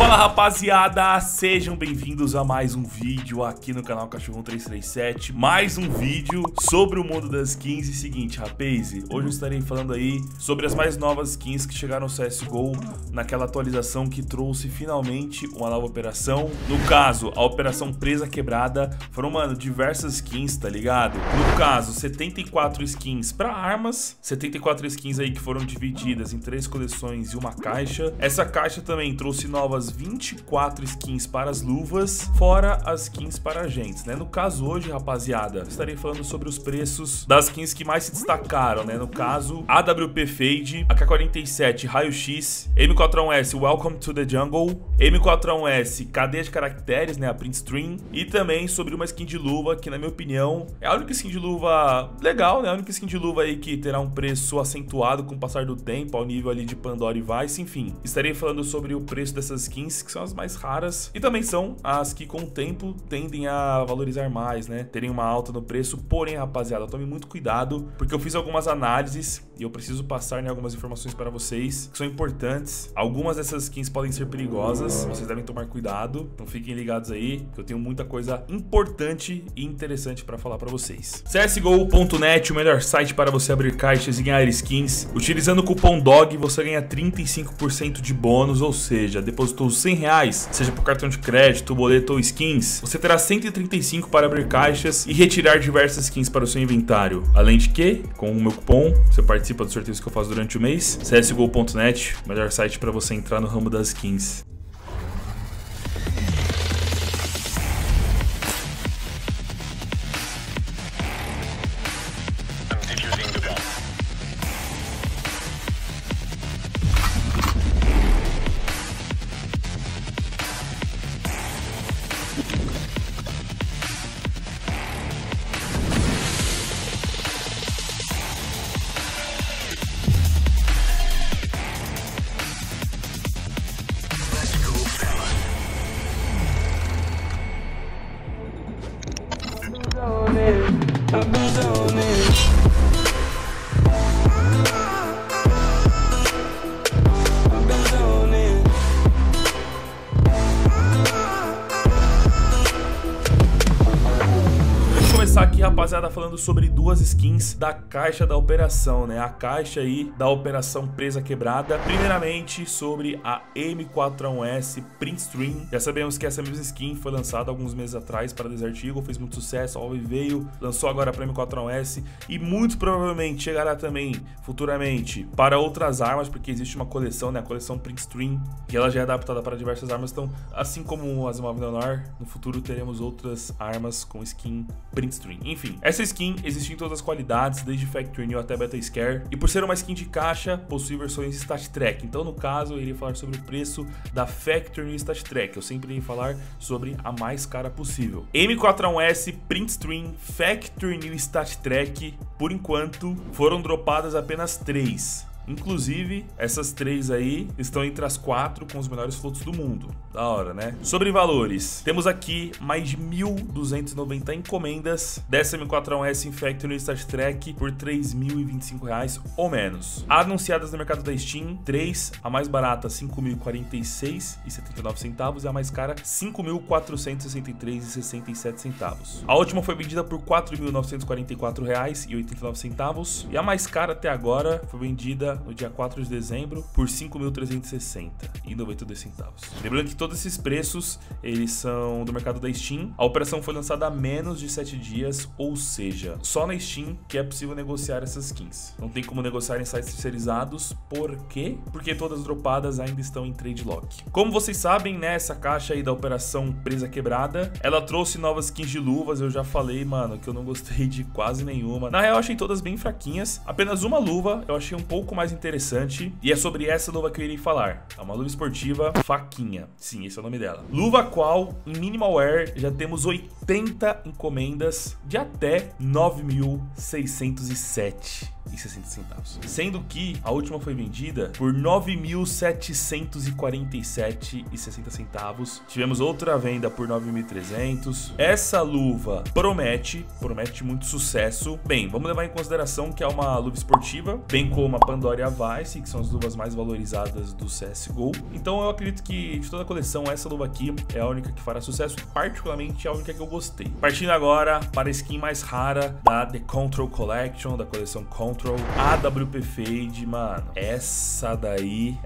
Fala rapaziada, sejam bem-vindos a mais um vídeo aqui no canal Cachorro 337. Mais um vídeo sobre o mundo das skins. E seguinte, rapaz, hoje eu estarei falando aí sobre as mais novas skins que chegaram ao CSGO naquela atualização que trouxe finalmente uma nova operação. No caso, a operação Presa Quebrada. Foram, mano, diversas skins, tá ligado? No caso, 74 skins pra armas, 74 skins aí que foram divididas em 3 coleções e uma caixa. Essa caixa também trouxe novas 24 skins para as luvas, fora as skins para agentes, né? No caso, hoje, rapaziada, estarei falando sobre os preços das skins que mais se destacaram, né? No caso, AWP Fade, AK-47 Raio-X, M4A1-S Welcome to the Jungle, M4A1-S Cadeia de Caracteres, né? A Print Stream. E também sobre uma skin de luva, que na minha opinião é a única skin de luva legal, né? A única skin de luva aí que terá um preço acentuado com o passar do tempo, ao nível ali de Pandora e Vice, enfim. Estarei falando sobre o preço dessas skins, que são as mais raras e também são as que com o tempo tendem a valorizar mais, né? Terem uma alta no preço. Porém, rapaziada, tome muito cuidado, porque eu fiz algumas análises e eu preciso passar, né, algumas informações para vocês que são importantes. Algumas dessas skins podem ser perigosas, vocês devem tomar cuidado. Então fiquem ligados aí, que eu tenho muita coisa importante e interessante para falar para vocês. CSGO.net, o melhor site para você abrir caixas e ganhar skins. Utilizando o cupom DOG, você ganha 35% de bônus, ou seja, depositou R$100, seja por cartão de crédito, boleto ou skins, você terá 135 para abrir caixas e retirar diversas skins para o seu inventário. Além de que, com o meu cupom, você participa dos sorteios que eu faço durante o mês. CSGO.net, o melhor site para você entrar no ramo das skins. Rapaziada, falando sobre duas skins da caixa da operação, né? A caixa aí da operação Presa Quebrada. Primeiramente, sobre a M4A1-S Print Stream. Já sabemos que essa mesma skin foi lançada alguns meses atrás para Desert Eagle, fez muito sucesso, a UMP veio, lançou agora para M4A1-S e muito provavelmente chegará também futuramente para outras armas, porque existe uma coleção, né? A coleção Print Stream, que ela já é adaptada para diversas armas. Então, assim como as M1911, no futuro teremos outras armas com skin Print Stream. Enfim, essa skin existe em todas as qualidades, desde Factory New até Battle-Scarred. E por ser uma skin de caixa, possui versões StatTrak. Então, no caso, eu iria falar sobre o preço da Factory New StatTrak. Eu sempre iria falar sobre a mais cara possível. M4A1-S, Print Stream, Factory New StatTrak. Por enquanto, foram dropadas apenas 3. Inclusive, essas 3 aí estão entre as 4 com os melhores fotos do mundo. Da hora, né? Sobre valores, temos aqui mais de 1.290 encomendas dessa M4A1-S Factory StatTrak por R$3.025 ou menos. Anunciadas no mercado da Steam, 3, a mais barata R$5.046,79 e a mais cara R$5.463,67. A última foi vendida por R$4.944,89 e a mais cara até agora foi vendida no dia 4 de dezembro por R$5.360,92. Lembrando que todos esses preços, eles são do mercado da Steam. A operação foi lançada há menos de 7 dias, ou seja, só na Steam que é possível negociar essas skins. Não tem como negociar em sites terceirizados. Por quê? Porque todas as dropadas ainda estão em trade lock. Como vocês sabem, né, essa caixa aí da operação Presa Quebrada, ela trouxe novas skins de luvas. Eu já falei, mano, que eu não gostei de quase nenhuma. Na real, achei todas bem fraquinhas. Apenas uma luva eu achei um pouco mais interessante, e é sobre essa luva que eu irei falar. É uma luva esportiva faquinha, sim, esse é o nome dela. Luva qual, em minimal wear, já temos 80 encomendas de até 9.607. R$9,60. Sendo que a última foi vendida por R$ 9.747,60. Tivemos outra venda por R$ 9.300. Essa luva promete muito sucesso. Bem, vamos levar em consideração que é uma luva esportiva, bem como a Pandora e a Vice, que são as luvas mais valorizadas do CSGO. Então eu acredito que de toda a coleção, essa luva aqui é a única que fará sucesso, particularmente a única que eu gostei. Partindo agora para a skin mais rara da The Control Collection, da coleção Control, AWP Fade, mano. Essa daí,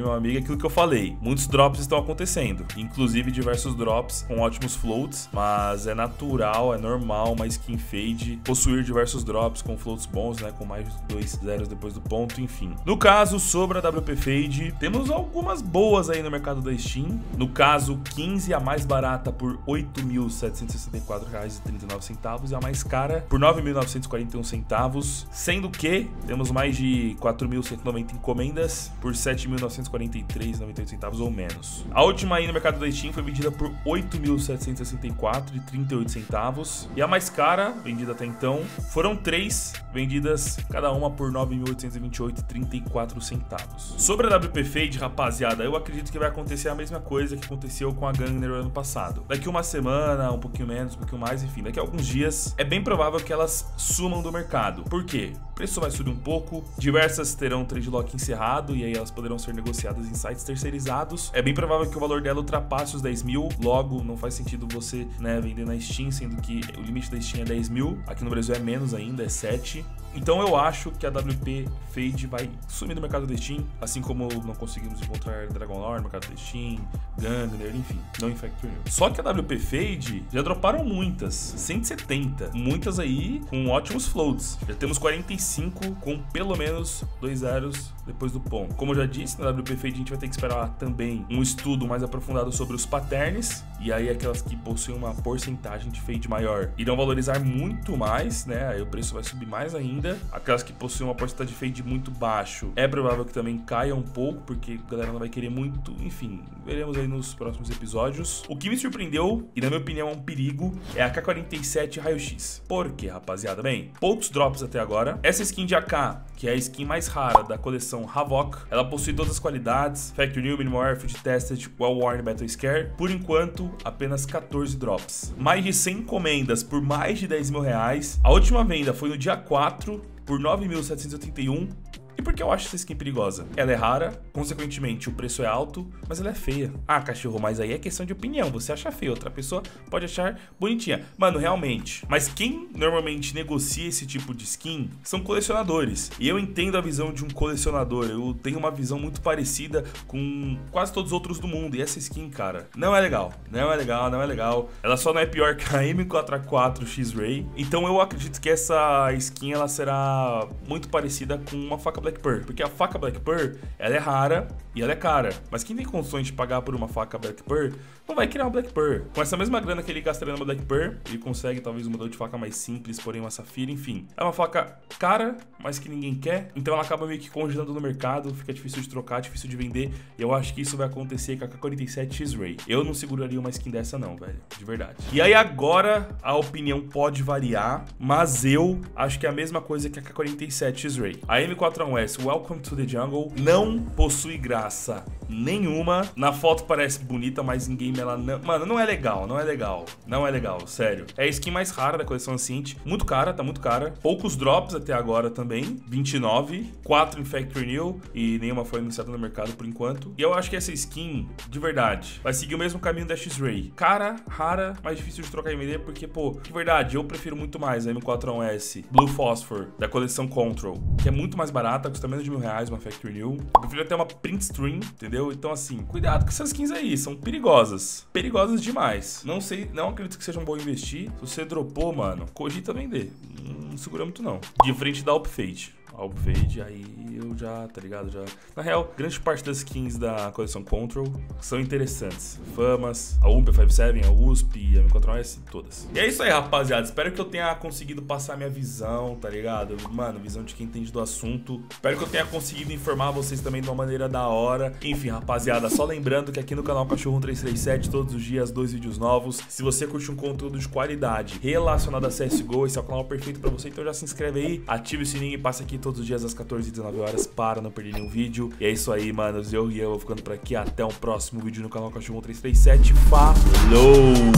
meu amigo, é aquilo que eu falei. Muitos drops estão acontecendo, inclusive diversos drops com ótimos floats, mas é natural, é normal uma skin Fade possuir diversos drops com floats bons, né, com mais de 2 zeros depois do ponto, enfim. No caso, sobre a AWP Fade, temos algumas boas aí no mercado da Steam. No caso, 15, a mais barata por R$ 8.764,39 e a mais cara por R$ 9.941, sendo que temos mais de 4.190 encomendas por R$ 7.943,98 ou menos. A última aí no mercado da Steam foi vendida por R$ 8.764,38 e a mais cara, vendida até então, foram 3 vendidas, cada uma por R$ 9.828,34. Sobre a AWP Fade, rapaziada, eu acredito que vai acontecer a mesma coisa que aconteceu com a Gangner ano passado. Daqui uma semana, um pouquinho menos, um pouquinho mais, enfim, daqui a alguns dias, é bem provável que elas sumam do mercado. Por quê? O preço vai subir um pouco, diversas terão trade lock encerrado e aí elas poderão ser negociadas em sites terceirizados. É bem provável que o valor dela ultrapasse os 10 mil, logo não faz sentido você, né, vender na Steam, sendo que o limite da Steam é 10 mil, aqui no Brasil é menos ainda, é 7. Então eu acho que a AWP Fade vai sumir do mercado da Steam, assim como não conseguimos encontrar Dragonlord no mercado da Steam, Gangner, enfim, não em Factory New. Só que a AWP Fade já droparam muitas, 170, muitas aí com ótimos floats. Já temos 45 com pelo menos 2 zeros depois do ponto. Como eu já disse, na AWP Fade a gente vai ter que esperar também um estudo mais aprofundado sobre os patterns, e aí aquelas que possuem uma porcentagem de fade maior irão valorizar muito mais, né, aí o preço vai subir mais ainda. Aquelas que possuem uma porcentagem de fade muito baixo, é provável que também caia um pouco, porque a galera não vai querer muito. Enfim, veremos aí nos próximos episódios. O que me surpreendeu, e na minha opinião é um perigo, é a AK-47 Raio-X. Por quê, rapaziada? Bem, poucos drops até agora. Essa skin de AK, que é a skin mais rara da coleção Havoc, ela possui todas as qualidades: Factory New, Minimal Airfield, Tested, Well-Worn, Battle-Scarred. Por enquanto, apenas 14 drops. Mais de 100 encomendas por mais de R$10 mil. A última venda foi no dia 4. Por 9.781. E por que eu acho essa skin perigosa? Ela é rara, consequentemente o preço é alto, mas ela é feia. Ah, cachorro, mas aí é questão de opinião. Você acha feia, outra pessoa pode achar bonitinha. Mano, realmente. Mas quem normalmente negocia esse tipo de skin são colecionadores. E eu entendo a visão de um colecionador. Eu tenho uma visão muito parecida com quase todos os outros do mundo. E essa skin, cara, não é legal. Não é legal, não é legal. Ela só não é pior que a M4A1 X-RAY. Então eu acredito que essa skin, ela será muito parecida com uma faca Black Pearl, porque a faca Black Pearl, ela é rara e ela é cara, mas quem tem condições de pagar por uma faca Black Pearl não vai criar uma Black Pearl. Com essa mesma grana que ele gastaria numa Black Pearl, ele consegue talvez um modelo de faca mais simples, porém uma safira, enfim. É uma faca cara, mas que ninguém quer, então ela acaba meio que congelando no mercado, fica difícil de trocar, difícil de vender, e eu acho que isso vai acontecer com a AK-47 X-Ray. Eu não seguraria uma skin dessa não, velho, de verdade. E aí agora a opinião pode variar, mas eu acho que é a mesma coisa que a AK-47 X-Ray. A M4A1-S, Welcome to the Jungle, não possui graça nenhuma. Na foto parece bonita, mas em game ela não... Mano, não é legal, não é legal. Não é legal, sério. É a skin mais rara da coleção Ancient. Muito cara, tá muito cara. Poucos drops até agora também. 29. 4 em Factory New. E nenhuma foi anunciada no mercado por enquanto. E eu acho que essa skin, de verdade, vai seguir o mesmo caminho da X-Ray. Cara, rara, mais difícil de trocar e vender, porque, pô, de verdade, eu prefiro muito mais a M4A1-S Blue Phosphor da coleção Control, que é muito mais barata, custa menos de R$1.000 uma Factory New. Eu prefiro até uma Print Stream, entendeu? Então, assim, cuidado com essas skins aí, são perigosas. Perigosas demais. Não sei, não acredito que seja um bom investir. Se você dropou, mano, cogita vender. Não segura muito, não. De frente da AWP Fade. AWP Fade, aí eu já, tá ligado? Já... Na real, grande parte das skins da coleção Control são interessantes. Famas, a UMP, a 5-7, a USP, a M4A1-S, todas. E é isso aí, rapaziada. Espero que eu tenha conseguido passar minha visão, tá ligado? Mano, visão de quem entende do assunto. Espero que eu tenha conseguido informar vocês também de uma maneira da hora. Enfim, rapaziada, só lembrando que aqui no canal Cachorro 337, todos os dias, 2 vídeos novos. Se você curte um conteúdo de qualidade relacionado a CSGO, esse é o canal perfeito pra você. Então já se inscreve aí, ativa o sininho e passa aqui todos os dias às 14h e 19h para não perder nenhum vídeo. E é isso aí, manos. Eu vou ficando por aqui. Até o próximo vídeo no canal Cachorro 337. Falou!